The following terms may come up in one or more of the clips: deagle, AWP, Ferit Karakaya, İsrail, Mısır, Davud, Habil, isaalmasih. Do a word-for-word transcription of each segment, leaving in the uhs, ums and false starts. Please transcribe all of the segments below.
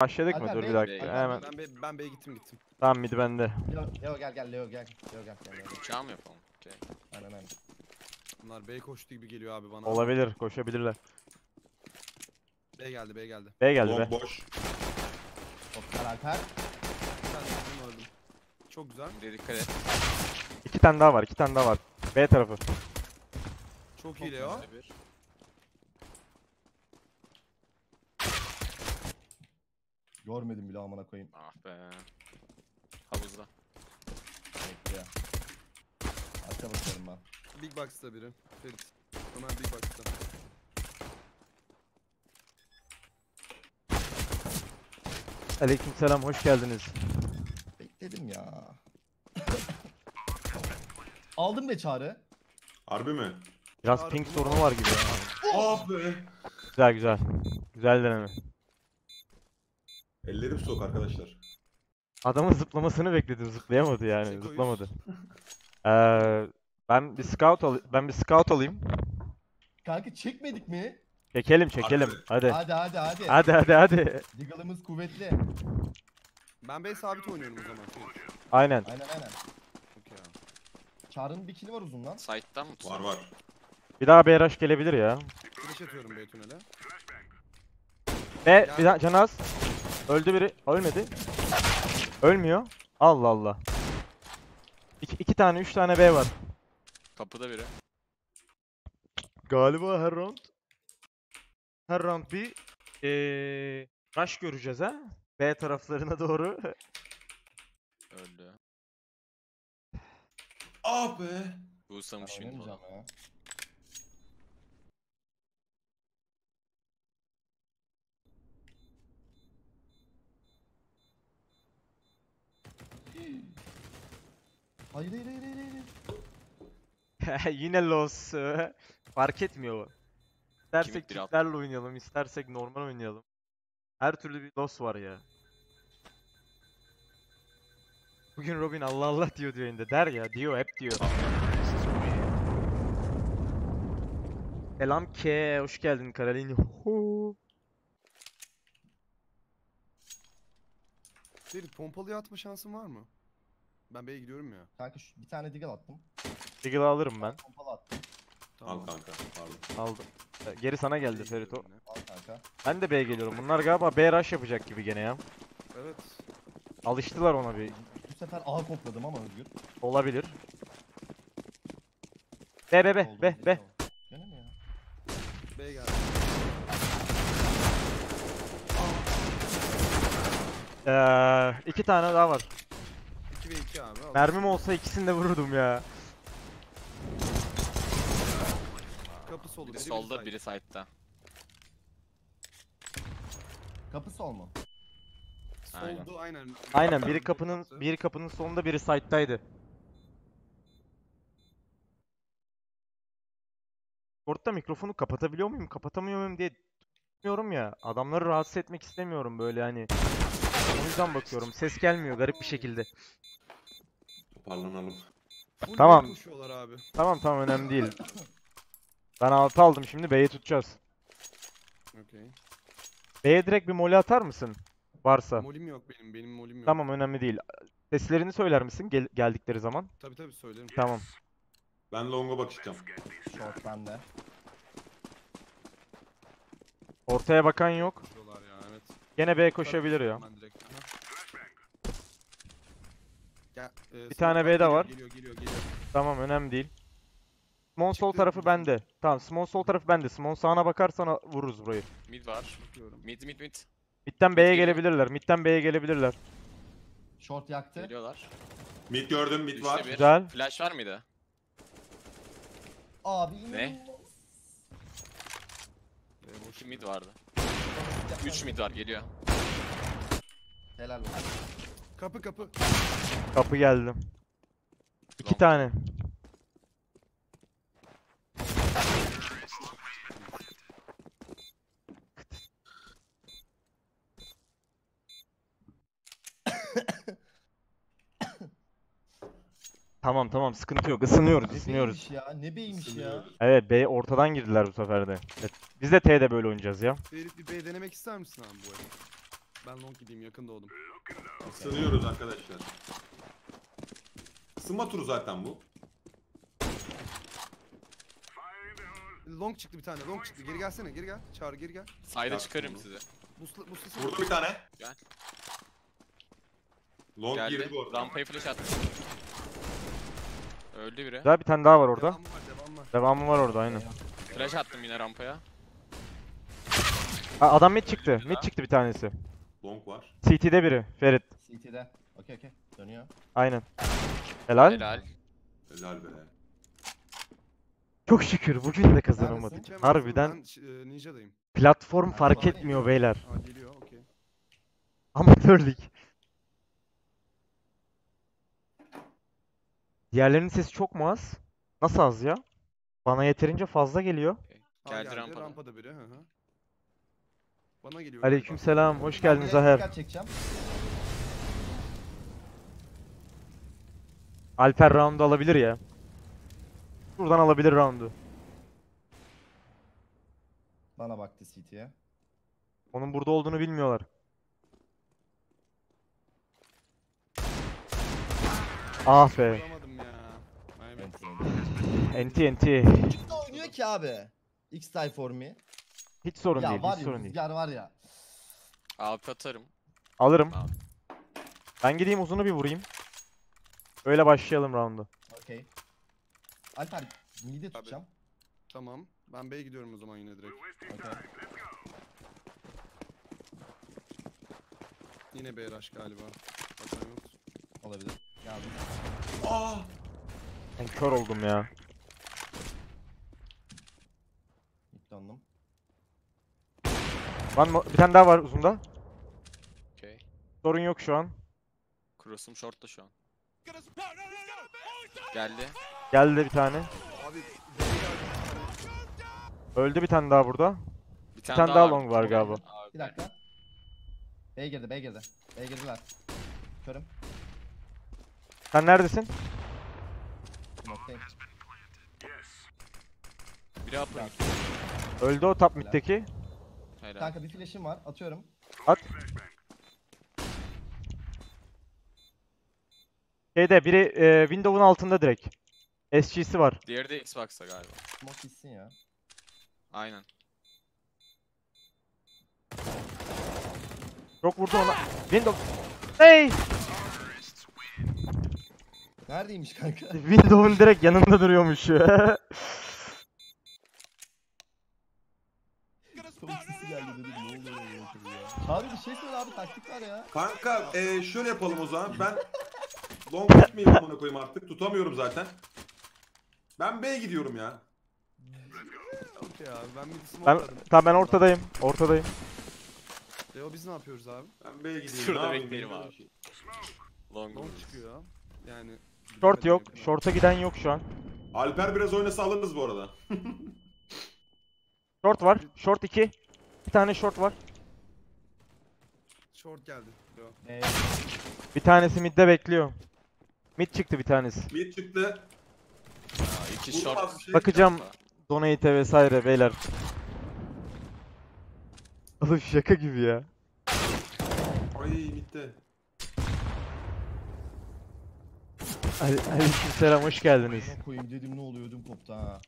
Başladık hadi mı? Dur bir dakika. Bey, hemen. Ben, ben, ben B'ye gittim gittim. Tamam midi bende. Leo, Leo gel gel Leo gel. Leo gel gel. Uçağı mı yapalım? Okay. Aynen aynen. Bunlar B'ye koştu gibi geliyor abi bana. Olabilir, koşabilirler. B geldi B geldi. B geldi Long be. Boş. Çok karakter. Çok güzel. Dikkat et. İki tane daha var, iki tane daha var. B tarafı. Çok, Çok iyi Leo. Bir. Görmedim bile amına koyayım. Ah be. Havuzda. Bekle. Arka bakıyorum ben. Big Box'ta biri. Ferit. Ömer Big Box'ta. Aleykümselam, hoş geldiniz. Bekledim ya. Aldın be çağrı. Harbi mi? Biraz çağrı ping mi? Sorunu var gibi ya. Ah be. Güzel güzel. Güzel deneme. Ellerim soğuk arkadaşlar. Adamın zıplamasını bekledim, zıplayamadı yani, zıplamadı. Ee, ben bir scout al, ben bir scout alayım. Kanka çekmedik mi? Çekelim, çekelim. Hadi. Hadi hadi hadi. Hadi hadi hadi. Diggle'ımız kuvvetli. Ben bey sabit oynuyorum o zaman. Aynen. Aynen aynen. Okay. Çağrı'nın bir kili var uzun lan. Side'dan mı? Var var. Bir daha B R H gelebilir ya. Flash atıyorum B tünele. Ve bir daha Canaz. Öldü biri. Ölmedi. Ölmüyor. Allah Allah. İki, iki tane, üç tane B var. Kapıda biri. Galiba her round. Her round bir ee, rush göreceğiz ha. B taraflarına doğru. Öldü. Abi. Bu Samuş'un canı. Hayır hayır hayır hayır. Yine loss. Fark etmiyor o. İstersek kitlerle oynayalım, istersek normal oynayalım. Her türlü bir loss var ya. Bugün Robin Allah Allah diyor diyor yine der ya, diyor hep diyor. Selam ke, hoş geldin Karalin. Ferit pompalıya atma şansın var mı? Ben B'ye gidiyorum ya. Kanka şu, bir tane Diggle attım. Diggle alırım ben. Pompalı attım. Tamam. Al kanka. Pardon. Aldım. Geri sana geldi Ferit o. Al kanka. Ben de B'ye geliyorum. Bunlar galiba B rush yapacak gibi gene ya. Evet. Alıştılar ona bir. Bu sefer A kopladım ama Özgür. Olabilir. B B B B B. Gene mi ya? B geldi. Ee, iki tane daha var. iki ve iki abi. Al. Mermim olsa ikisini de vururdum ya. Kapı solu. Biri, biri solda, biri side'da. Kapı sol mu? Aynen. Soldu aynen. Aynen, biri kapının biri kapının solunda, biri side'daydı. Orada mikrofonu kapatabiliyor muyum, kapatamıyor muyum diye bilmiyorum ya. Adamları rahatsız etmek istemiyorum böyle hani. O yüzden bakıyorum. Ses gelmiyor garip bir şekilde. Toparlanalım. Tamam. Abi. Tamam tamam önemli değil. Ben altı aldım, şimdi B'yi tutacağız. Okay. B'ye direkt bir moli atar mısın? Varsa. Molim yok benim. Benim molim yok. Tamam önemli değil. Seslerini söyler misin gel geldikleri zaman? Tabii tabii söylerim. Tamam. Ben long'a bakacağım. Short bende. Ortaya bakan yok. Gene B'ye koşabilir ya. Ya e, bir tane B'de var. Geliyor, geliyor, geliyor. Tamam önemli değil. Small sol tarafı mi? Bende. Tamam small sol tarafı bende. Small sağına bakarsan vururuz burayı. Mid var. Bakıyorum. Mid mid mid. Mid'den B'ye gelebilirler. Mid'den B'ye gelebilirler. Short yaktı. Geliyorlar. Mid gördüm, mid var. Bir. Güzel. Flash var mıydı? Abi ne? iki mid vardı. üç mid var, geliyor. Helal olsun. Kapı kapı. Kapı geldim. iki Long. Tane. Tamam tamam sıkıntı yok, ısınıyoruz, ısınıyoruz. Ne beymiş ya, ne beymiş ya. Evet B ortadan girdiler bu sefer de. Evet. Biz de T'de böyle oynayacağız ya. Ferit bir B denemek ister misin abi bu arada? Ben long gideyim, yakın doğdum. Isınıyoruz arkadaşlar. Isınma turu zaten bu. Long çıktı bir tane, long çıktı. Geri gelsene, geri gel. Çağır, geri gel. Sayda çıkarım size. Buslu, buslu. Vurdu bir tane. Gel. Long geldi. Girdi bu arada. Rampayı flash attı. Öldü biri. Daha bir tane daha var orada. Devamı var, devamı var. Devamı var orada, aynen. Flash attım yine rampaya. Aa, adam mid çıktı, mid çıktı bir tanesi. Long var. C T'de biri, Ferit. C T'de. Okey okey, dönüyor. Aynen. Helal. Helal. Helal be. Çok şükür bugün de kazanamadık. Neredesin? Harbiden ben, Ninja'dayım. Platform fark Aa, etmiyor beyler. Aa, geliyor, okay. Amatörlük. Diğerlerinin sesi çok mu az? Nasıl az ya? Bana yeterince fazla geliyor. Okay. Geldi rampada. Rampada biri. Hı hı. Bana geliyor. Aleykümselam. Hoş geldiniz Zaher. Alper round'u alabilir ya. Buradan alabilir round'u. Bana baktı C T'ye. Onun burada olduğunu bilmiyorlar. Ah be. Enti enti. Kim de oynuyor ki abi? X die for me. Hiç sorun ya değil, hiç ya, sorun değil. Ya var ya. Abi atarım. Alırım. Abi. Ben gideyim uzunu bir vurayım. Öyle başlayalım round'u. Okey. Alper mid'e tutacağım. Tamam. Ben B'ye gidiyorum o zaman yine direkt. Okay. Yine B rush galiba. Bakalım. Olabilir. Geldim. Aa! Ben kör oldum ya. Yıklandım. Bir tane daha var uzunda. Okay. Sorun yok şu an. Cross'um short'ta şu an. Geldi. Geldi de bir tane. Abi. Öldü bir tane daha burada. Bir tane, bir tane daha, daha long var, var galiba. Abi. Bir dakika. B'ye girdi, B'ye girdi. B'ye girdiler. Körüm. Sen neredesin? Noktayım. Biri up mid. Öldü o top mid'teki. Helal. Kanka bir flash'im var, atıyorum. At. Şeyde biri e, window'un altında direkt. S C'si var. Diğeri de Xbox'ta galiba. Smoke gitsin ya. Aynen. Çok vurdu ona. Window. Hey! Neredeymiş kanka? Window'un direkt yanında duruyormuş. Abi bir şey söyle abi, taktik var ya. Kanka ee, şöyle yapalım o zaman. Ben long gitmeyeyim, bunu koyayım artık. Tutamıyorum zaten. Ben B'ye gidiyorum ya. Okey abi, ben bir smoke atarım. Tamam ben ortadayım. Ortadayım. Leo biz ne yapıyoruz abi? Ben B'ye gideyim. Şurada bekleyelim abi. Şey. Long, long çıkıyor. Yani short yok. Short'a giden yok şu an. Alper biraz oynasa alırız bu arada. Short var. Short iki. Bir tane short var. Short geldi. Ee, bir tanesi mid'de bekliyor. Mid çıktı bir tanesi. Mid çıktı. Ya, iki short. Şey bakacağım donate vesaire beyler. Oğlum şaka gibi ya. Ay mid'de. Aleykümselam, hoş geldiniz. Koyayım dedim, ne oluyor, ödüm koptu ha.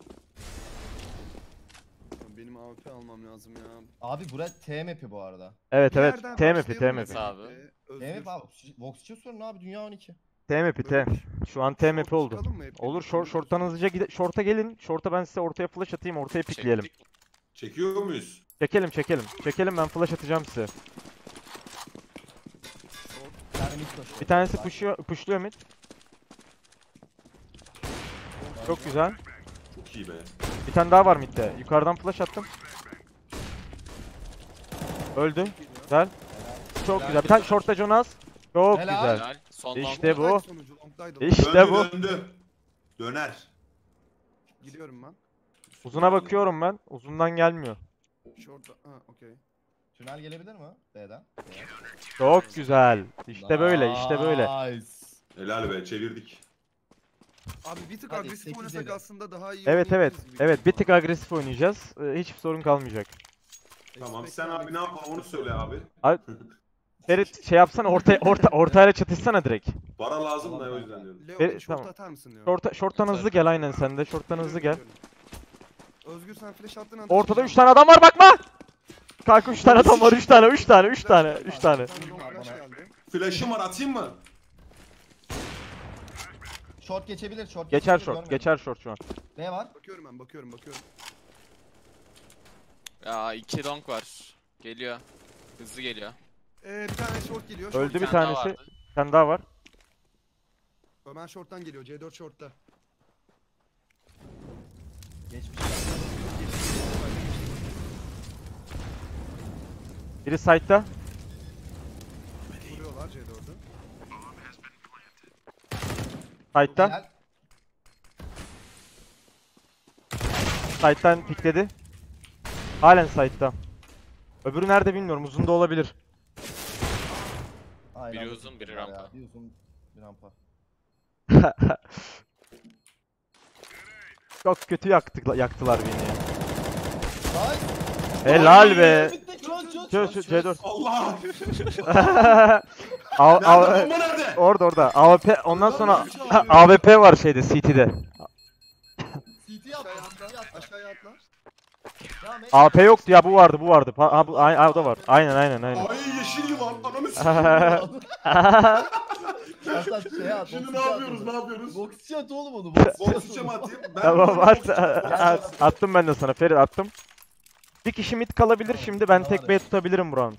Benim A W P almam lazım ya. Abi burası T M P bu arada. Evet evet, T M P T M P. Abi. T M P abi, Vox'cu sorun abi, dünya on iki. T M P T. Şu an T M P oldu. Olur, short'tan hızlıca short'a gelin. Short'a ben size ortaya flash atayım, ortaya pikleyelim. Çekiyor muyuz? Çekelim çekelim. Çekelim, ben flash atacağım size. Bir tanesi push'luyor, push'luyor mid. Çok güzel. Çok iyi be. Bir tane daha var midde. Yukarıdan flash attım. Öldü. Güzel. Çok güzel. Bir tane short'ta Jonas. Çok güzel. İşte bu. İşte bu. Döner. Gidiyorum ben. Uzuna bakıyorum ben. Uzundan gelmiyor. Short'ta. Ha, okey. Tünel gelebilir mi? B'den. Çok güzel. İşte böyle, işte böyle. Helal be, çevirdik. Abi bir tık hadi agresif oynasak aslında daha iyi. Evet evet. Evet, bir tık agresif oynayacağız. Ee, hiçbir sorun kalmayacak. Tamam, sen abi ne yapalım onu söyle abi. Abi Ferit şey yapsana, orta orta ortayla çatışsana direkt. Para lazım da o yüzden diyorum. Ferit tamam. Şorta atar mısın diyor. Şorta şorttan hızlı gel, aynen sen de şorttan hızlı gel. Özgür sen flash attın anda. Ortada üç tane adam var, bakma. Kanka üç tane adam var, üç tane üç tane üç tane üç tane. Flash'ım var, atayım mı? Short geçebilir, short geçer, short geçer, short şu an. Ne var? Bakıyorum ben, bakıyorum bakıyorum. Ya iki donk var. Geliyor. Hızlı geliyor. Ee, bir tane short geliyor. Short. Öldü bir, bir tane tanesi. Bir tane daha var. Ömer short'tan geliyor. C dört short'ta. Geçmiş. Biri side'da. Vuruyorlar C dört'ü. Side'da. Side'dan pikledi. Halen side'da. Öbürü nerede bilmiyorum. Uzun da olabilir. Aynen. Biri uzun, biri rampa. Ya, bir uzun, bir rampa. Çok kötü yaktık, yaktılar beni ya. Helal be. Çöz, çöz, C dört. Allah! Nerede, nerede? Orada, orada. A W P, ondan sonra A W P var şeyde, C T'de. C T'yi atla, aşağıya atla. A P yoktu ya, bu vardı bu vardı. Ha bu, ha o da var. Aynen aynen aynen. Ay yeşil yılan, ananı sikeyim. Şimdi ne yapıyoruz? Ne yapıyoruz? Boksçi at oğlum onu. Boksçi mi atayım? Ben tamam, at, at, attım ben de sana Ferit, attım. Bir kişi mid kalabilir şimdi, ben tek B'ye tutabilirim buranın.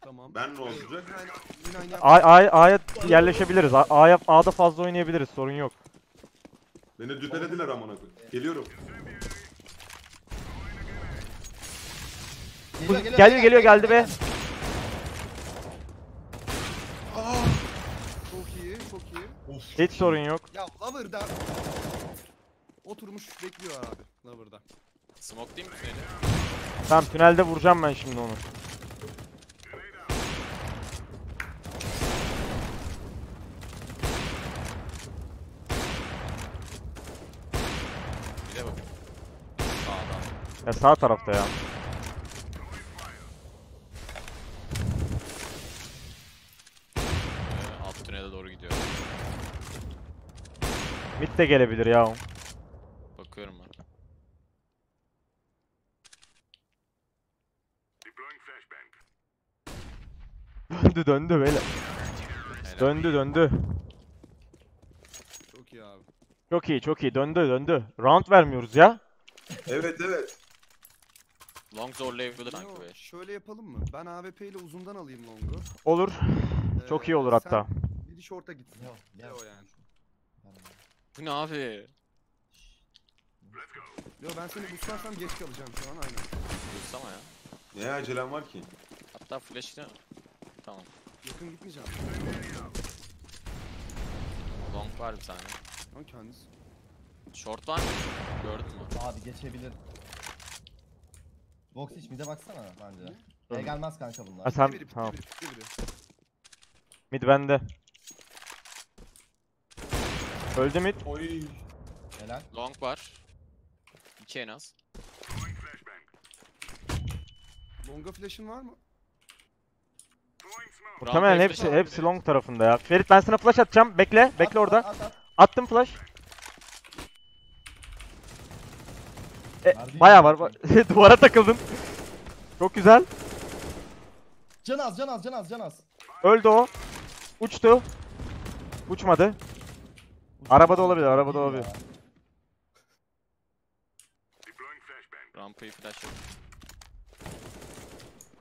Tamam. Ben ne olacak? A'ya yerleşebiliriz. A'ya A'da fazla oynayabiliriz, sorun yok. Beni düpelediler amına koyayım. Geliyorum. Geliyor geliyor, geliyor geliyor geldi be. Aa, çok iyi çok iyi. Of, hiç sorun yok. Ya Lover'da oturmuş bekliyor abi, Lover'da. Smoke değil mi tüneli? Tamam, tünelde vuracağım ben şimdi onu. Bir de bakın. Sağda. Ya sağ tarafta ya. Mid de gelebilir ya. Bakıyorum ben. Döndü döndü böyle. Döndü döndü. Çok iyi abi. Çok iyi çok iyi, döndü döndü. Round vermiyoruz ya. Evet evet. Long zorlayabilir kanka be. Şöyle yapalım mı? Ben A W P ile uzundan alayım Long'u. Olur. Ee, çok iyi olur hatta. Bir short'a gitsin. Yok, ne o yani. Bu ne abi? Yo ben seni buslarsam geç kalacağım şu an, aynen. Bursama ya. Ne acelem var ki? Hatta flash'le... Tamam. Yakın gitmeyeceğim. Long var bir tane. Lan kendisi. Short var mı? Gördün mü? Abi geçebilir. Box hiç mid'e baksana bence. E gelmez kanka bunlar. Ha sen... Tamam. Mid bende. Öldü mid. Oy. Helal. Long var. İki en az. Long'a flash'ın var mı? Muhtemelen hepsi hepsi, hepsi long tarafında ya. Ferit ben sana flash atacağım. Bekle, bekle at, orada. At, at, at. Attım flash. E, bayağı var. var. Duvara takıldın. Çok güzel. Can az, can az, can az, can az. Öldü o. Uçtu. Uçmadı. Arabada olabilir, arabada olabilir. Rampayı flash yap.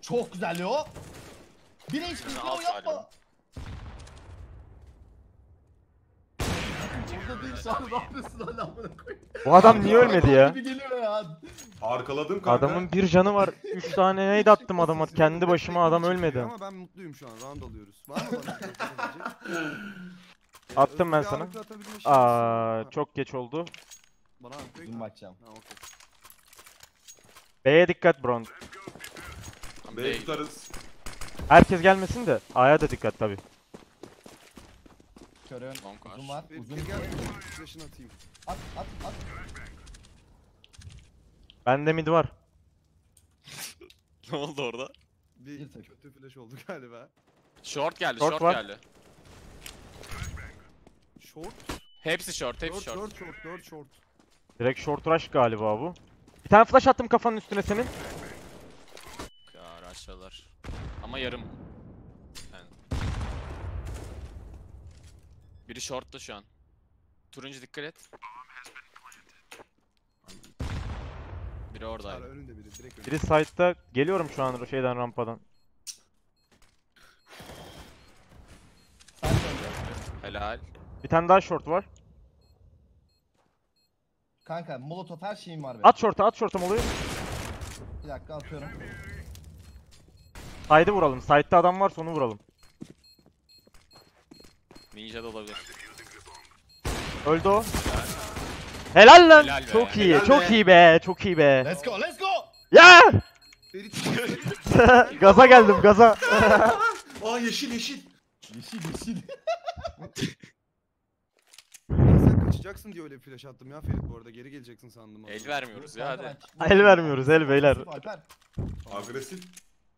Çok güzel o. Bir hiç o yapma. Burada değil şu an, ne yapıyorsun hala bana koy. Bu adam niye ölmedi ya? Arkaladım kanka. Adamın bir canı var. Üç tane neydi attım adama kendi başıma, adam ölmedi. Ama ben mutluyum şu an, round alıyoruz. Var mı bana? Attım ben sana. Aa, çok geç oldu. Bana atayım. Bakacağım. B'ye dikkat Bron. B'ye tutarız. Herkes gelmesin de A'ya da dikkat tabii. Körün. Uzun var. Uzun gel. Flash'ını atayım. At at at. Bende mid var. Ne oldu orada? Bir kötü flash oldu galiba. Short geldi, short, short geldi. Short? Hepsi short, hepsi short. dört short, dört short. Direkt short rush galiba bu. Bir tane flash attım kafanın üstüne senin. Ya rush'lar. Ama yarım. Yani. Biri short'ta şu an. Turuncu dikkat et. Biri oradaydı. Biri, biri side'da. Geliyorum şu an şeyden, rampadan. Helal. Bir tane daha short var. Kanka molotov her şeyim var benim. At short'a, at short'a moloyu. Bir dakika atıyorum. Side'ı vuralım. Side'da adam varsa onu vuralım. Ninja da olabilir. Öldü o. Helal lan. Helal çok be. iyi. Helal çok be. iyi be. Çok iyi be. Let's go. Let's go. Ya! Yeah! Gaza geldim, gaza. Aa yeşil yeşil. Yeşil yeşil. Sen kaçacaksın diye öyle flash attım ya Ferit, bu arada geri geleceksin sandım. Abi. El vermiyoruz ya hadi. El vermiyoruz el beyler. Agresif.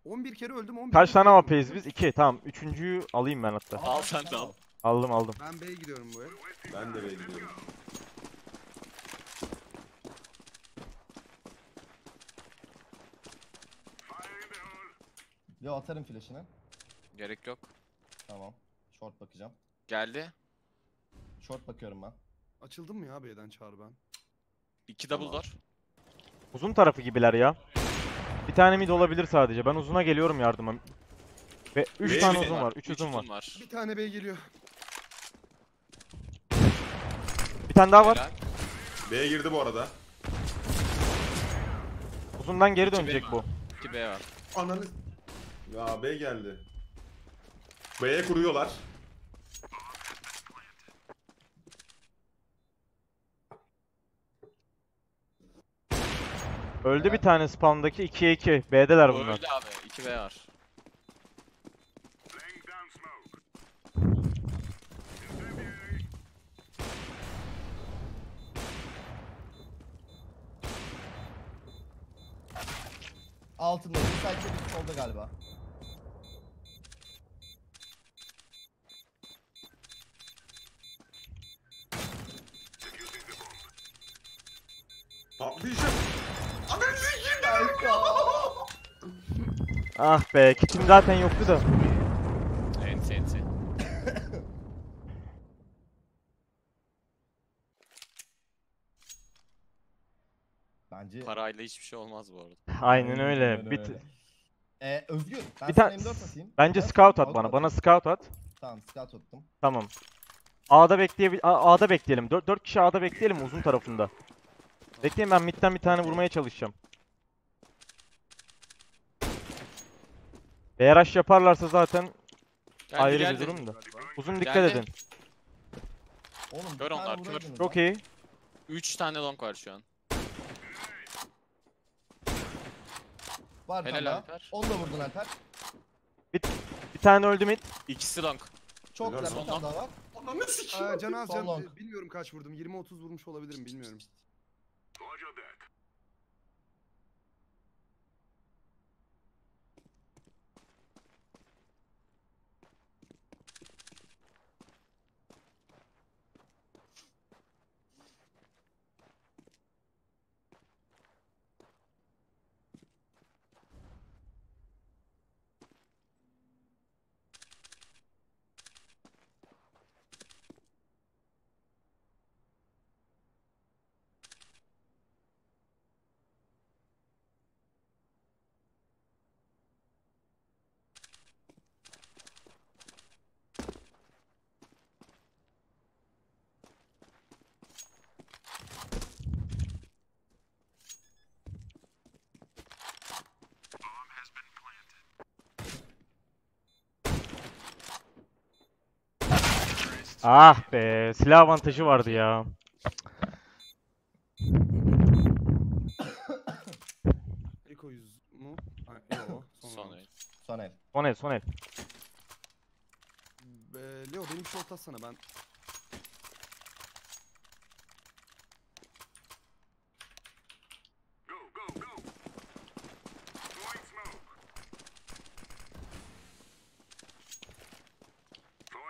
on bir kere öldüm, on bir. Kaç tane A P'yiz biz? iki. Tamam. Üçüncüyü alayım ben hatta. Al sen de al. Aldım aldım. Ben B'ye gidiyorum bu el. Ben de B'ye gidiyorum. Yo atarım flash'ını. Gerek yok. Tamam. Short bakacağım. Geldi. Short bakıyorum ben. Açıldım mı ya B'den çağır ben? İki double door. Uzun tarafı gibiler ya. Bir tane mid olabilir sadece. Ben uzuna geliyorum yardıma. Ve üç tane uzun var. Üç uzun var. Bir tane B geliyor. Bir tane daha var. B'ye girdi bu arada. Uzundan geri dönecek bu. iki B var. Ananı... Ya B geldi. B'ye kuruyorlar. Öldü evet. Bir tane spawn'daki ikiye iki. B'deler bunlar. Öldü abi. iki B var. Altında. Sadece bir solda galiba. Patlayacak. Ah be, kitim zaten yoktu da. Enti enti. Bence parayla hiçbir şey olmaz bu arada. Aynen öyle. Bit. Eee Özgür, ben bir sana M dört atayım. Bence evet. Scout at bana. Bana scout at. Tamam, scout attım. Tamam. A'da bekleyelim. A'da bekleyelim. dört kişi A'da bekleyelim uzun tarafında. Bekleyin, ben midden bir tane vurmaya çalışacağım. B R H yaparlarsa zaten geldi, ayrı geldi. Bir durum da. Uzun dikkat geldi. Edin. Oğlum, kör onlar, kör. Çok iyi. üç tane long var şu an. Var helal Alper. Onu da vurdun Alper. Bir, bir tane öldü mid. İkisi long. Çok güzel, bir tane daha var. Ananı sikiyor. Ee, can az can, long. Bilmiyorum kaç vurdum. yirmi otuz vurmuş olabilirim, bilmiyorum. Ah be, silah avantajı vardı ya. Eko yüz mu? Son el. Son el. Son el, son el. Be, Leo benim şu ot atsana ben.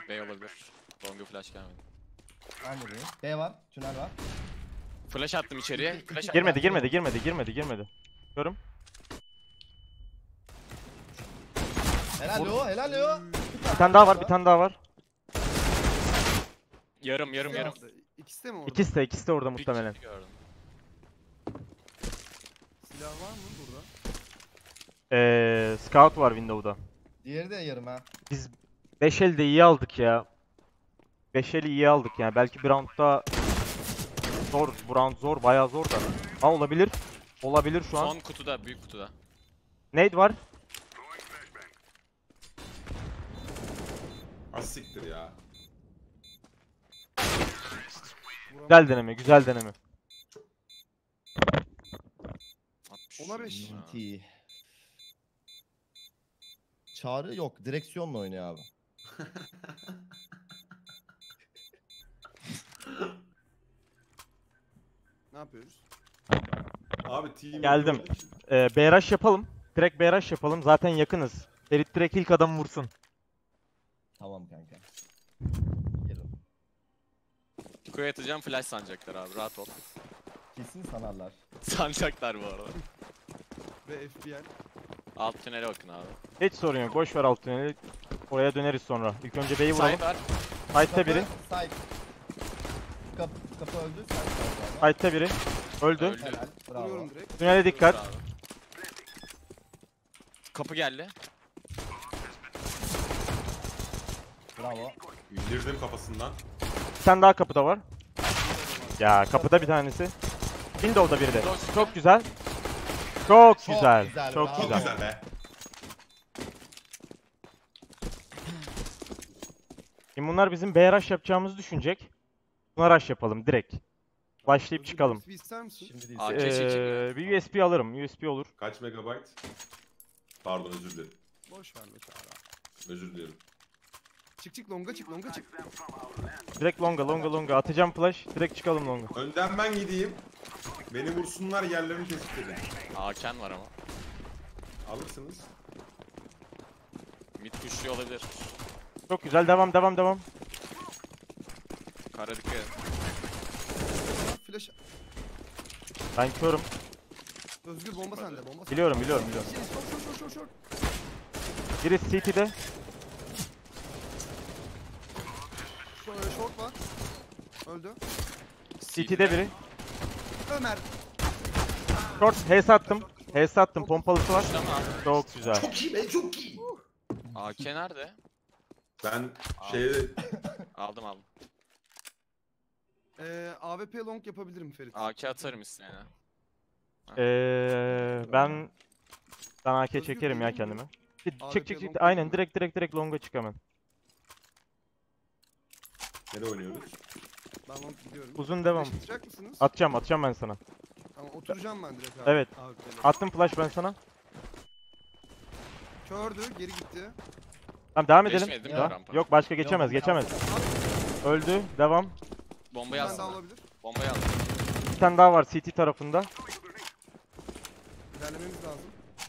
B olabilir. Longu flash gelmedi. Aynı B. B var. Tünel var. Flash attım içeriye. Flash attım. Girmedi, girmedi, girmedi, girmedi, girmedi. Görüm. Helal yo, helal yo. Bir tane daha var, bir tane daha var. Yarım, yarım, yarım. İkisi de mi orada? İkisi de, ikisi de orada muhtemelen. Silah var mı burada? Eee, scout var window'da. Diğeri de yarım ha. Biz beş elde iyi aldık ya. beş eli iyi aldık yani. Belki bir roundda zor, bu round zor, bayağı zor da. Ha olabilir. Olabilir şu an. Son kutuda, büyük kutuda. Nade var. Asiktir ya. Güzel deneme, güzel deneme. on beş. Çağrı yok, direksiyonla oynuyor abi. Ne yapıyoruz? Abi team geldim. Ee, B R H yapalım. Direkt B R H yapalım. Zaten yakınız. Ferit direkt ilk adamı vursun. Tamam kanka. Kuyu atacağım, flash sanacaklar abi, rahat ol. Kesin sanarlar. Sanacaklar bu arada. Ve F B L. Alt tünele bakın abi. Hiç sorun yok, boş ver alt tüneli. Oraya döneriz sonra. İlk önce B'yi vuralım. Sight'te biri. Sight. Kapı, kapı öldü. Sight'te biri. Öldü. Öldü. Bravo. Tünele dikkat. Bravo. Kapı geldi. Bravo. Girdim kafasından. Bir tane daha kapıda var. Ya kapıda bir tanesi. Window'da biri de. Çok güzel. Çok güzel. Çok güzel. Çok güzel. Şimdi bunlar bizim B rush yapacağımızı düşünecek. Buna rush yapalım direkt. Başlayıp çıkalım. Ee, bir U S B alırım. U S B olur. Kaç megabayt? Pardon özür dilerim. Boş ver abi. Özür dilerim. Çık çık longa çık longa çık. Direkt longa longa longa atacağım flash. Direkt çıkalım longa. Önden ben gideyim. Beni vursunlar yerlerini kesildi. Hakan var ama. Alırsınız. Mid güçlü olabilir. Çok güzel devam devam devam. Kara dikkat. Flash. Ben körüm. Özgür bomba sende bomba sende. Biliyorum biliyorum biliyorum. Biri C T'de. Short var. Öldü. C T'de biri. Ömer. Short H S attım. H S attım. Pompalısı var. Çok güzel. Çok iyi be, çok iyi. A K nerede? Ben şeyi aldım aldım. Eee A W P long yapabilirim Ferit. A K atarım isteyene. Eee ben ben A K çekerim ya kendimi. Çık çık çık. Aynen direkt direkt direkt longa çık hemen. Nereye oynuyoruz? Ben long gidiyorum. Uzun devam. Atacağım, atacağım ben sana. Tamam, oturacağım ben direkt abi. Evet. Abi, attım flash ben sana. Kördü, geri gitti. Tamam devam edelim. Yok başka geçemez, yok, geçemez. Abi. Öldü, devam. Bombayı alsın. Bombayı alsın. Bir tane daha var C T tarafında. İlerlememiz lazım.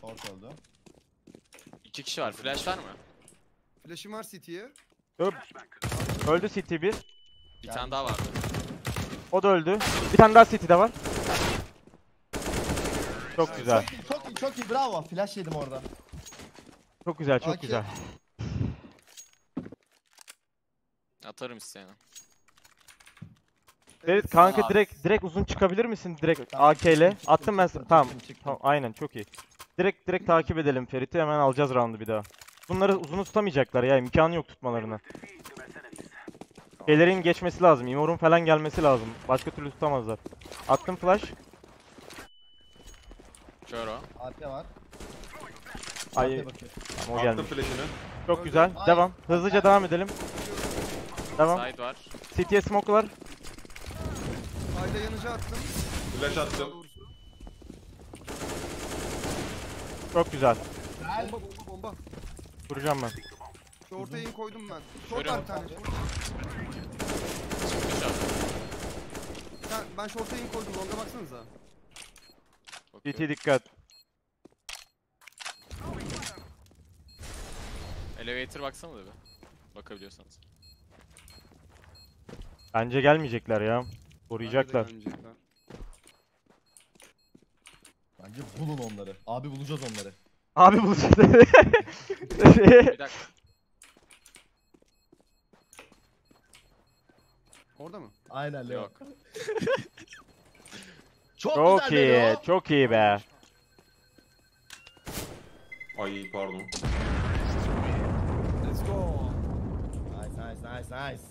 Orta oldu. İki kişi var, flash var mı? Flash'im var C T'ye. Öp. Öldü C T bir. Bir tane daha vardı. O da öldü. Bir tane daha C T'de var. Çok güzel. Çok iyi, çok iyi, çok iyi. Bravo. Flash yedim orada. Çok güzel, çok okay. Güzel. Atarım isteyene. Evet kanka direkt direkt uzun çıkabilir misin? Direkt tamam, A K ile. Attım ben sana. Tamam. Tamam. Aynen çok iyi. Direkt direkt takip edelim Ferit'i. Hemen alacağız round'u bir daha. Bunları uzun tutamayacaklar ya. İmkanı yok tutmalarına. Şeylerin geçmesi lazım. Imor'un falan gelmesi lazım. Başka türlü tutamazlar. Attım flash. Kör o. A T var. Ay. Tamam, o gelmiş. Çok öldüm. Güzel. Ay. Devam. Hızlıca ay. Devam edelim. Devam. Side var. C T'ye smoke'lar. Ayda yanıcı attım. Flash attım. Çok güzel. Bomba bomba bomba. Vuracağım ben. Short'a in koydum ben. Short var bir tane. Ben, ben short'a in koydum. Longa baksanıza. Okay. C T dikkat. Elevator baksana da bir. Bakabiliyorsanız. Bence gelmeyecekler ya. Koruyacaklar. Bence, Bence bulun onları. Abi bulacağız onları. Abi bulacağız. Bir dakika. Orada mı? Aynen Leo. Yok. Çok, çok güzel iyi, Leo. Çok iyi be. Ay pardon. Let's go. Nice nice nice nice.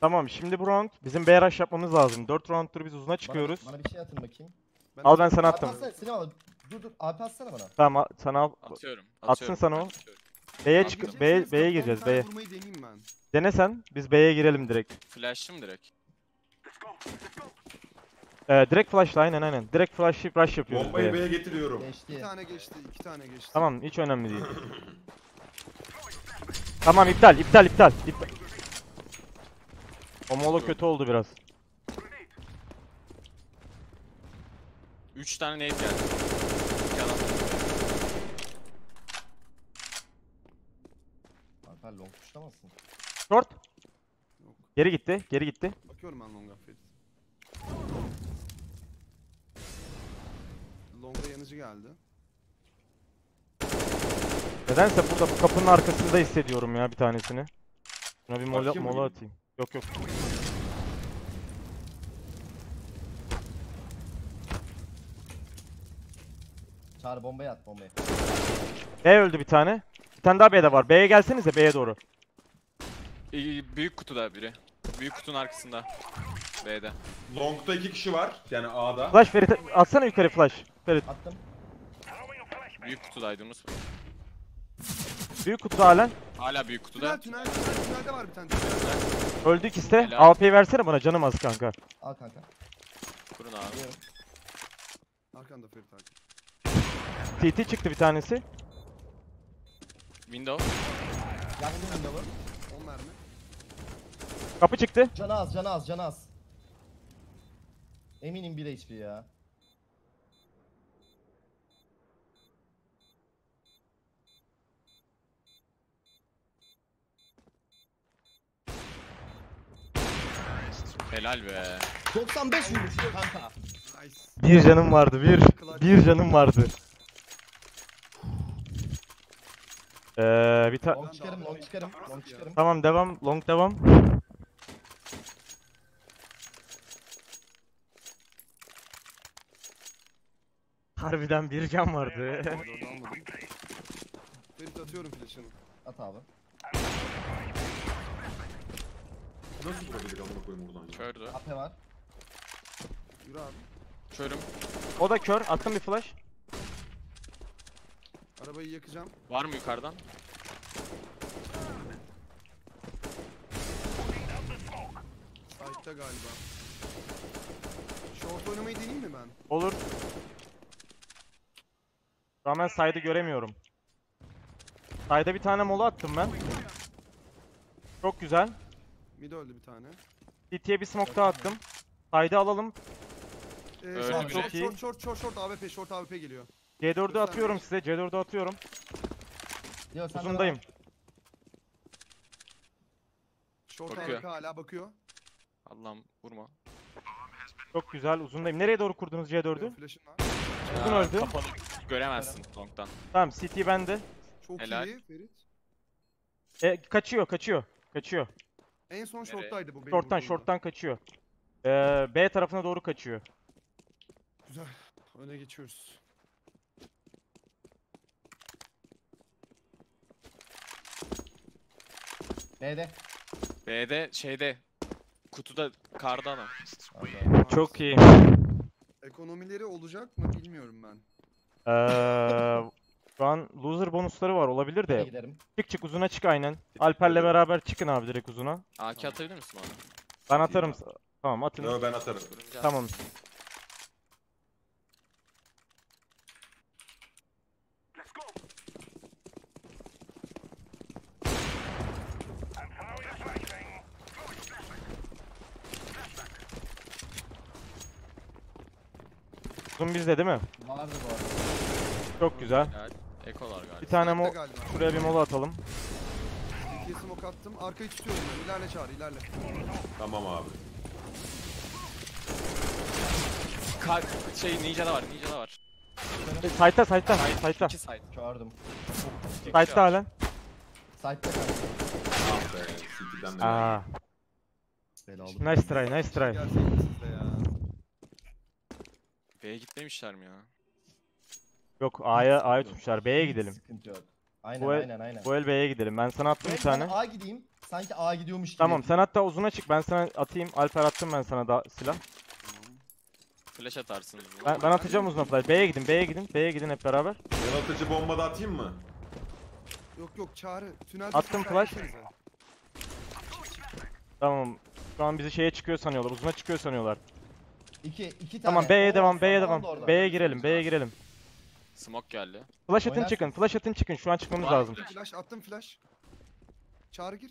Tamam şimdi bu round bizim B rush yapmamız lazım. dört round'tur biz uzuna çıkıyoruz. Bana, bana bir şey atın bakayım. Ben al ben sana attım. Atsana, dur dur A P atsana bana. Tamam sana al. Atıyorum. Atsın atıyorum, sana o. B'ye çık B'ye B'ye gireceğiz B'ye. Dene sen biz B'ye girelim direkt. Flash'ım direkt. Ee, direkt flash'la aynen aynen. Direkt flash'ı rush yapıyoruz. Bombayı B'ye getiriyorum. Geçti. İki tane geçti, iki tane geçti. Tamam hiç önemli değil. Tamam iptal iptal iptal. iptal. O molo kötü oldu biraz. üç tane nade geldi. Alper long tuşlamasın. Short. Yok. Geri gitti, geri gitti. Bakıyorum ben long affet. Long'a yanıcı geldi. Nedense burada bu kapının arkasında hissediyorum ya bir tanesini. Şuna bir mola, mola atayım. Yok yok. Çağır bombayı at bombayı. B öldü bir tane. Bir tane daha B'de var. B'ye gelsenize B'ye doğru. Ee, büyük kutuda biri. Büyük kutunun arkasında. B'de. Long'da iki kişi var. Yani A'da. Flash Ferit atsana yukarı flash. Ferit. Attım. Büyük kutudaydınız. Büyük kutuda halen. Hala büyük kutuda. Tünel, tünel, tünel, tünelde var bir tane. Tünel. Öldük iste. A P'yi versene bana canım az kanka. Al kanka. Kurun abi. Arkanda Ferit takip. T T çıktı bir tanesi. Window. Yandı window'u. on mermi. Kapı çıktı. Canı az, canı az, canı az. Eminim bir H P ya. Helal be. doksan beş vurmuş kanka. Bir canım vardı, bir. Bir canım vardı. Ee, bir long çıkarım, long çıkarım, long çıkarım. Tamam devam, long devam. Harbiden bir can vardı. Ferit atıyorum flash'ını. At abi. Nasıl görebilir amına koyayım buradan? Kördü. A P var. Yürü abi. Körüm. O da kör. Attım bir flash. Arabayı yakacağım. Var mı yukarıdan? Sight'ta galiba. Short oynamayı deneyim mi ben? Olur. Rağmen side'ı göremiyorum. Side'a bir tane mola attım ben. Çok güzel. Mid öldü bir tane. City'ye bir smoke daha attım. Side'ı alalım. Ee, Öyle çok short, iyi. Short, short, short, short A W P, short A W P geliyor. C dört'ü atıyorum size, C dört'ü atıyorum. Yo, uzundayım. Short A W P hala bakıyor. Allah'ım vurma. Çok güzel, uzundayım. Nereye doğru kurdunuz C dört'ü? Uzun öldü. Kapalı. Göremezsin long'dan. Tamam, C T bende. Çok helal. İyi Ferit. E, kaçıyor, kaçıyor, kaçıyor. En son short'taydı bu. Short'tan, short'tan kaçıyor. Ee, B tarafına doğru kaçıyor. Güzel, öne geçiyoruz. B'de. B'de, şeyde. Kutuda, kardana. Çok iyi. Ekonomileri olacak mı bilmiyorum ben. Eee... Şu an loser bonusları var olabilir de. Çık çık uzuna çık aynen. Alper'le beraber çıkın abi direkt uzuna. A K atabilir misin bana? Ben atarım. Tamam atın. Yo ben atarım. Tamam. Uzun bizde değil mi? Vardı bu arada. Çok güzel. Ekolar galiba. Bir tane mo şuraya bir mola atalım. İkiye smoke attım. Arkayı tutuyorum ben. İlerle çağır, ilerle. Tamam abi. Kalk şey ninja da var, ninja da var. Sayta sayta sayta. İki sayt çağırdım. Sayta halen. Sayta kaldı. Ah be, City'den de. Aa. Nice try, nice try. B'ye gitmemişler mi ya? Yok, A'ya A'ya tutmuşlar. B'ye gidelim. Sıkıntı yok. Aynen, el, aynen aynen. Bu el B'ye gidelim. Ben sana attım bir tane. A'ya gideyim. Sanki A'ya gidiyormuş gibi. Tamam, sen hatta uzuna çık. Ben sana atayım. Alper attım ben sana da silah. Flash atarsın. Ben, ben atacağım uzun flash. B'ye gidin, B'ye gidin, B'ye gidin hep beraber. Yaratıcı bomba da atayım mı? Yok yok, çağrı. Tünel. Attım flash. Tamam. Şu an bizi şeye çıkıyor sanıyorlar, uzuna çıkıyor sanıyorlar. İki, iki tane. Tamam, B'ye devam, B'ye devam. B'ye girelim, B'ye girelim. Smoke geldi. Flash atın çıkın, flash atın çıkın. Şu an çıkmamız Var, lazım. Flash attım flash. Çağrı gir.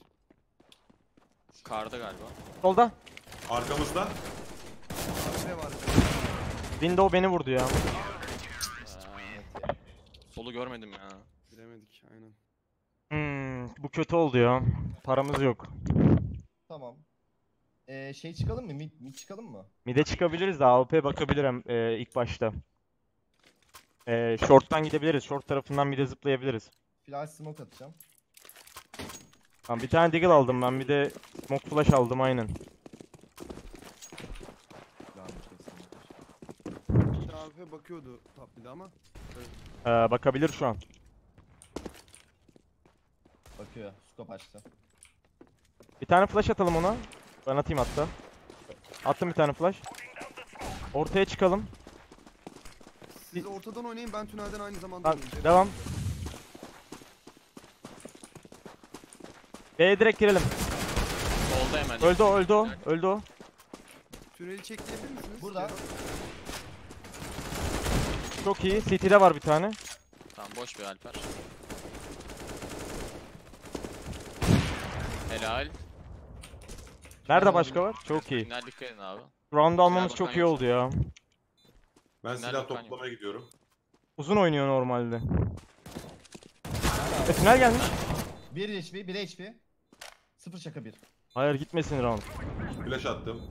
Karda galiba. Solda. Arkamızda. Ne var? Window beni vurdu ya. Solu görmedim ya. Bilemedik aynen. Hmm, bu kötü oldu ya. Paramız yok. Tamam. Ee, şey çıkalım mı? Mid, mid çıkalım mı? Mid'e çıkabiliriz de A W P'ye bakabilirim e, ilk başta. Ee, short'tan gidebiliriz. Short tarafından mid'e zıplayabiliriz. Flash smoke atacağım. Tamam, bir tane deagle aldım ben. Bir de smoke flash aldım aynen. A W P bakıyordu tabii ama. Ee, bakabilir şu an. Bakıyor. Scope açtı. Bir tane flash atalım ona. Ben atayım hatta. Attım bir tane flash. Ortaya çıkalım. Siz ortadan oynayın, ben tünelden aynı zamanda oynayacağım. Devam. B'ye direkt girelim. Oldu hemen. Öldü o, öldü o, öldü o. Tüneli çekleyebilir misiniz? Burada. Çok iyi. C T'de var bir tane. Tamam, boş bir Alper. Helal. Nerede başka var? Çok iyi. Final dikkat edin abi. Round almamız çok iyi oldu ya. Ben silah toplamaya gidiyorum. Uzun oynuyor normalde. E, final gelmiş. bir H P, bir H P. sıfır şaka bir. Hayır, gitmesin round. Flash attım.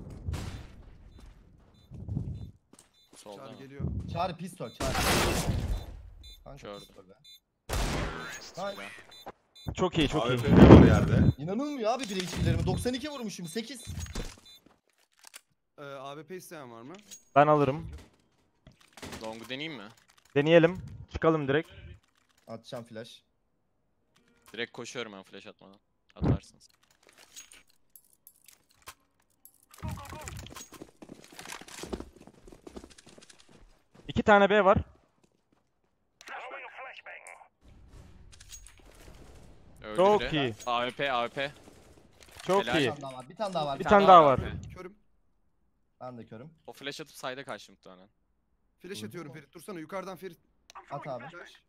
Soldan. Çağrı geliyor. Çağrı pistol, çağrı. Kanka pistol be. Kanka. Çok iyi, çok abi, iyi. Var yerde. İnanılmıyor abi bir H P'lerimi. doksan iki vurmuşum, sekiz. Ee, A W P isteyen var mı? Ben alırım. Long'u deneyeyim mi? Deneyelim. Çıkalım direkt. Atacağım flash. Direkt koşuyorum ben flash atmadan. Atarsınız. İki tane B var. Öldü. Çok biri. iyi. A W P, A W P. Çok Helal. iyi. Bir tane daha var. Bir tane daha var. Bir tane daha var. Körüm. Ben de körüm. O flash atıp sayda kaçtım bir tane. Flash atıyorum Ferit. Dursana yukarıdan Ferit. At abi.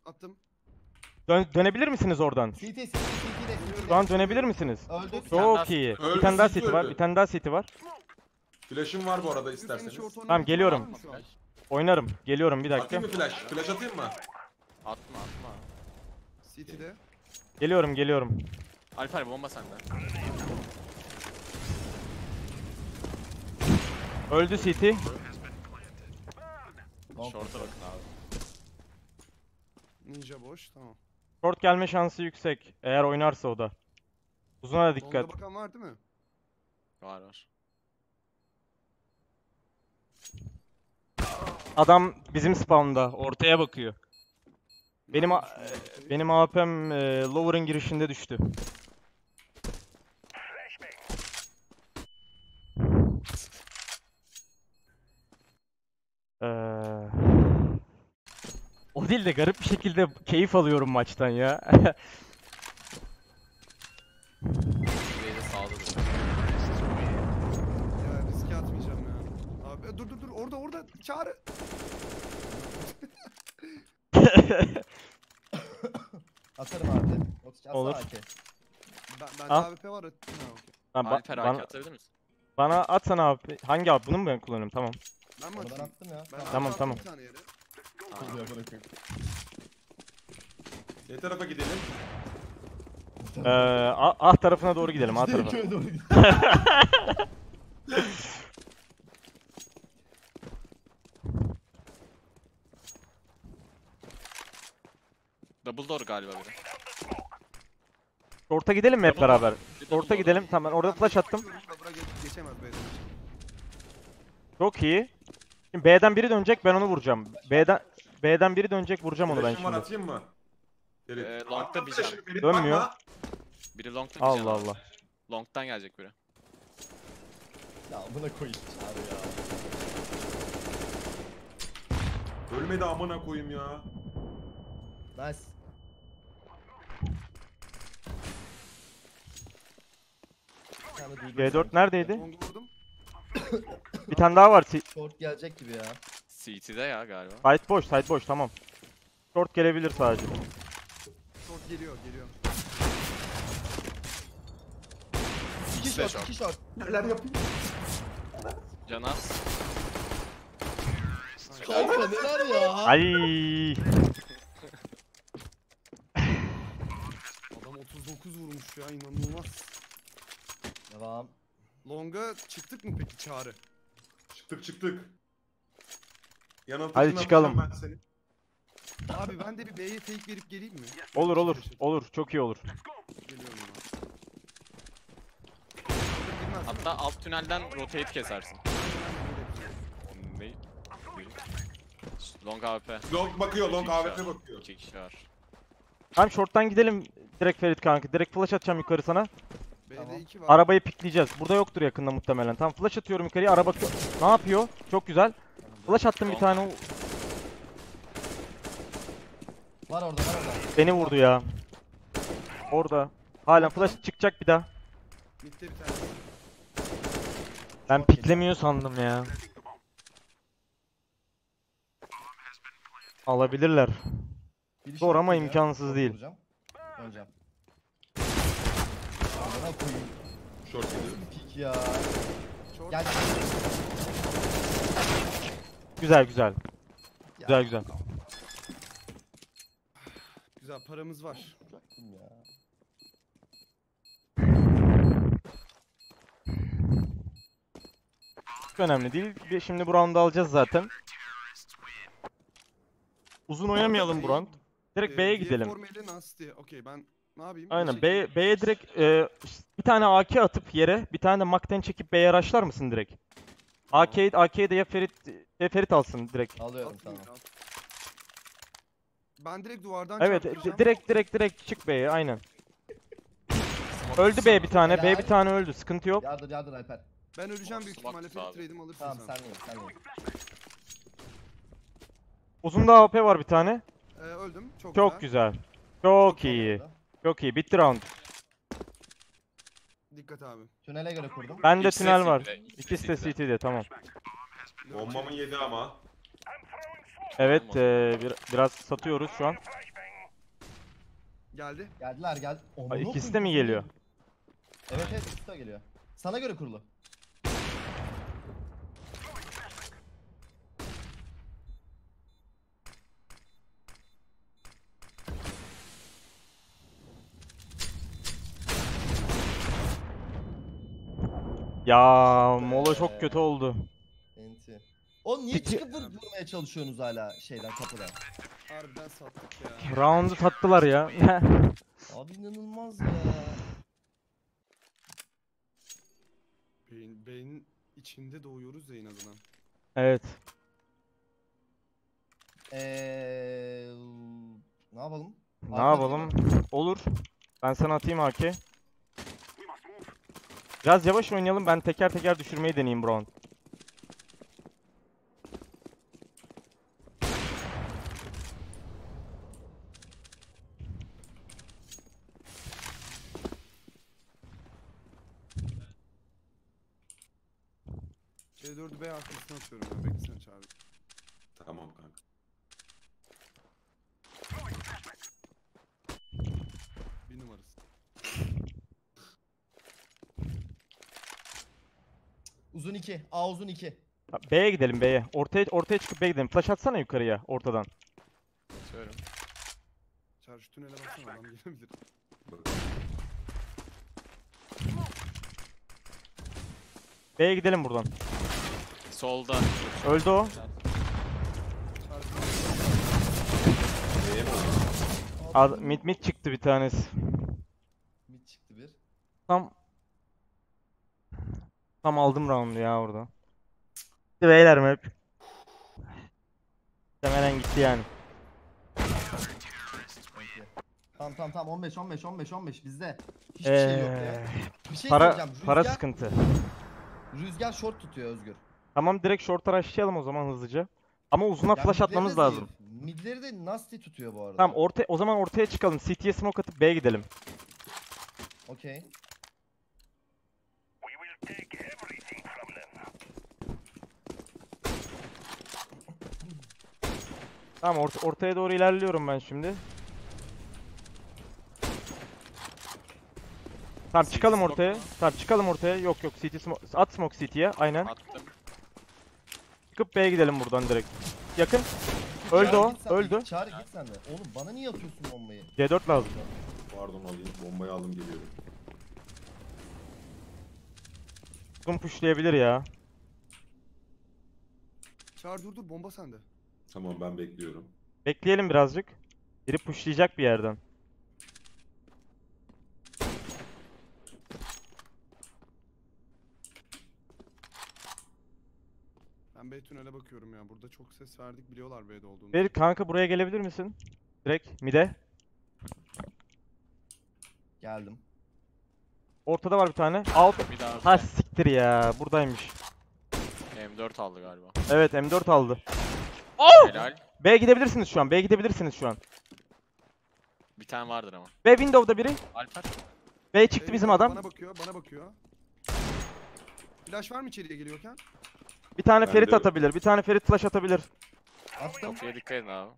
Attım. Dön dönebilir misiniz oradan? C T, C T, C T'de. Şu an dönebilir misiniz? Öldü. Çok iyi. Bir tane daha C T var. Bir tane daha C T var. Flash'ım var bu arada isterseniz. Tamam, geliyorum. Oynarım. Geliyorum bir dakika. Atayım mı flash? Flash atayım mı? Atma atma. C T'de. Geliyorum geliyorum. Alper bomba sende. Öldü C T. Short'a bakın abi. Ninja boş, tamam. Short gelme şansı yüksek eğer oynarsa o da. Uzuna da dikkat. Onda bakan var değil mi? Var var. Adam bizim spawn'da ortaya bakıyor. Benim e, benim A P'm e, lower'ın girişinde düştü. Ee, o değil de garip bir şekilde keyif alıyorum maçtan ya. Ya riske atmayacağım ya. Abi dur dur dur, orada orada çağır. Atarım abi. Olur. Ben, ben A W P var. Tamam, okay. Alper A W P atabilir misin? Bana atsana abi. Hangi abi? Bunu mu ben kullanıyorum? Tamam. Ben Oradan attım ya. Ben tamam tamam. Ne tarafa gidelim? Ee, ah, ah tarafına doğru gidelim. Ah tarafına. Double door galiba biri. Orta gidelim mi hep beraber? Orta gidelim. Tamam, ben orada flash attım. Çok iyi. Şimdi B'den biri dönecek, ben onu vuracağım. B'den B'den biri dönecek, vuracağım onu ben şimdi. Atayım mı? Ee, long'ta bir can. Dönmüyor. Biri long'ta bir can. Allah Allah. Long'tan gelecek biri. Ya buna koyayım abi ya. Ölmedi amına koyayım ya. Nice. G dört neredeydi? Bir tane daha var. Short gelecek gibi ya. C T'de ya galiba. Side boş, side boş, tamam. Short gelebilir sadece. Short geliyor, geliyor. İki short, iki short. Neler yapayım? Canas. Kanka neler ya? Ayy. Adam otuz dokuz vurmuş ya, inanılmaz. Devam. Long'a çıktık mı peki Çağrı? Çıktık çıktık. Hadi çıkalım. Ben abi ben de bir B'ye fake verip geleyim mi? Olur olur. Olur. Çok iyi olur. Geliyorum abi. Hatta alt tünelden rotate kesersin. Long A W P. Long bakıyor. Long A W P bakıyor. iki kişi var. Tamam short'tan gidelim direkt Ferit kanka. Direkt flash atacağım yukarı sana. Tamam. Arabayı pikleyeceğiz. Burada yoktur yakında muhtemelen. Tam flash atıyorum yukarıya. Araba ne yapıyor? Çok güzel. Flash attım bir tane. Var orada, var orada. Beni vurdu ya. Orada. Halen flash çıkacak bir daha. Bitti bir tane. Ben piklemiyor sandım ya. Alabilirler. Zor ama imkansız değil. Hocam. Bana koyayım. Short geliyor. Pik ya. Gel. Güzel güzel. Ya. Güzel güzel. Güzel paramız var. Çok önemli değil. Şimdi bu round'u alacağız zaten. Uzun oynamayalım bu round. Direkt ee, B'ye gidelim. Okey ben ne yapayım? Aynen B'ye B'ye direkt e, bir tane A K atıp yere, bir tane de Mac'ten çekip B'ye araçlar mısın direkt? A K'yi A K'yi de ya Ferit ya Ferit alsın direkt. Alıyorum tamam. Ben direkt duvardan evet, çarpacağım. direkt direkt direkt çık B'ye aynen. Öldü B'ye bir tane. B'ye bir tane öldü. Sıkıntı yok. Yardır yardır Alper. Ben öleceğim büyük ihtimalle. Ferit trade'im alırsın. Tamam sen gel sen gel. Uzun da A W P var bir tane. Ee, öldüm. Çok, Çok güzel. güzel. Çok, Çok iyi. Oldu. Çok iyi. Bitti round. Dikkat abi. Tünele göre kurdum. Bende tünel var. İkisi de C T'de tamam. Bombamın yedi ama. Evet ee, bir, biraz satıyoruz şu an. Geldi. Geldiler geldi. Aa, ikisi de mi geliyor? Evet evet ikisi de geliyor. Sana göre kurulu. Ya mola çok kötü oldu. Enti. O niye çıkıp vurmaya çalışıyorsunuz hala şeyden kapıdan? Harbiden sattık ya. Round'u sattılar ya. Abi inanılmaz ya. Beyin, beynin içinde doğuyoruz ya inadına. Evet. Eee ne yapalım? Ne yapalım? Olur. Ben sana atayım A K. Biraz yavaş oynayalım, ben teker teker düşürmeyi deneyeyim Brown. C dördü B arkasına atıyorum ben, bekle sen çağır. Tamam kanka. Bir numarası. Uzun iki. A uzun iki. B'ye gidelim B'ye. Ortaya ortaya çıkıp B'ye gidelim. Flash atsana yukarıya ortadan. Söylüyorum. Çarşı tünele baksana adam gelebilir. B'ye gidelim buradan. Solda. Öldü o. Ad, mid mid çıktı bir tanesi. Mid çıktı bir. Tam Tam aldım round'u ya orada. Gitti beyler map. Temelen gitti yani. Tamam tamam tamam on beş on beş on beş on beş bizde hiçbir ee, şey yok ya. Bir şey para rüzgar, para sıkıntı. Rüzgar short tutuyor Özgür. Tamam direkt short'a rushlayalım o zaman hızlıca. Ama uzuna yani flash atmamız lazım. Değil, midleri de nasty tutuyor bu arada. Tamam orta, o zaman ortaya çıkalım. City'ye smoke atıp B'ye gidelim. Okey. Tamam or ortaya doğru ilerliyorum ben şimdi. Tamam city çıkalım ortaya. Mu? Tamam çıkalım ortaya. Yok yok city smoke. At smoke city'ye. Aynen. Attım. Çıkıp B'ye gidelim buradan direkt. Yakın. Öldü çağrı o. Öldü. Çağrı git sen de. Oğlum bana niye atıyorsun bombayı? C dört lazım. Pardon alayım. Bombayı aldım geliyorum. Uzun pushlayabilir ya. Çağrı dur dur bomba sende. Tamam ben bekliyorum. Bekleyelim birazcık. Biri pushlayacak bir yerden. Ben B tünele bakıyorum ya. Burada çok ses verdik. Biliyorlar B'de olduğunu. Beri kanka buraya gelebilir misin? Direkt mide. Geldim. Ortada var bir tane. Alt. Ha siktir ya. Buradaymış. M dört aldı galiba. Evet M dört aldı. Oh! Helal. B'ye gidebilirsiniz şu an. B'ye gidebilirsiniz şu an. Bir tane vardır ama. B window'da biri. Alper. B çıktı B bizim adam. Bana bakıyor, bana bakıyor. Flash var mı içeriye geliyorken? Bir tane ben Ferit de... atabilir. Bir tane Ferit flash atabilir. Attım. Kapıya dikkat edin abi.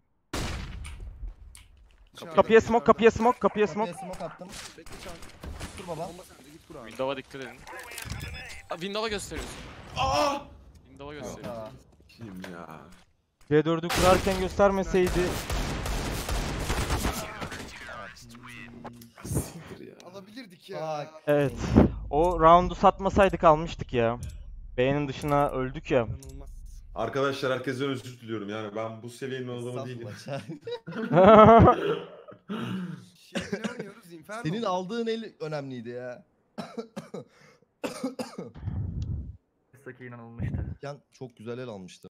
Kapıya, kapıya smoke, kapıya smoke, kapıya smoke. Kapıya smoke attım. Bekle çağır. Dur baba. Window'a dikkat edin. Window'a gösteriyorsun. Aa! Window'a gösteriyorsun. Kim ya? C dördü kurarken göstermeseydi. Alabilirdik ya. Evet. O round'u satmasaydık almıştık ya. B'nin dışına öldük ya. Arkadaşlar herkesten özür diliyorum yani ben bu seviyenin adamı değilim. Senin aldığın el önemliydi ya. Çok güzel el almıştı.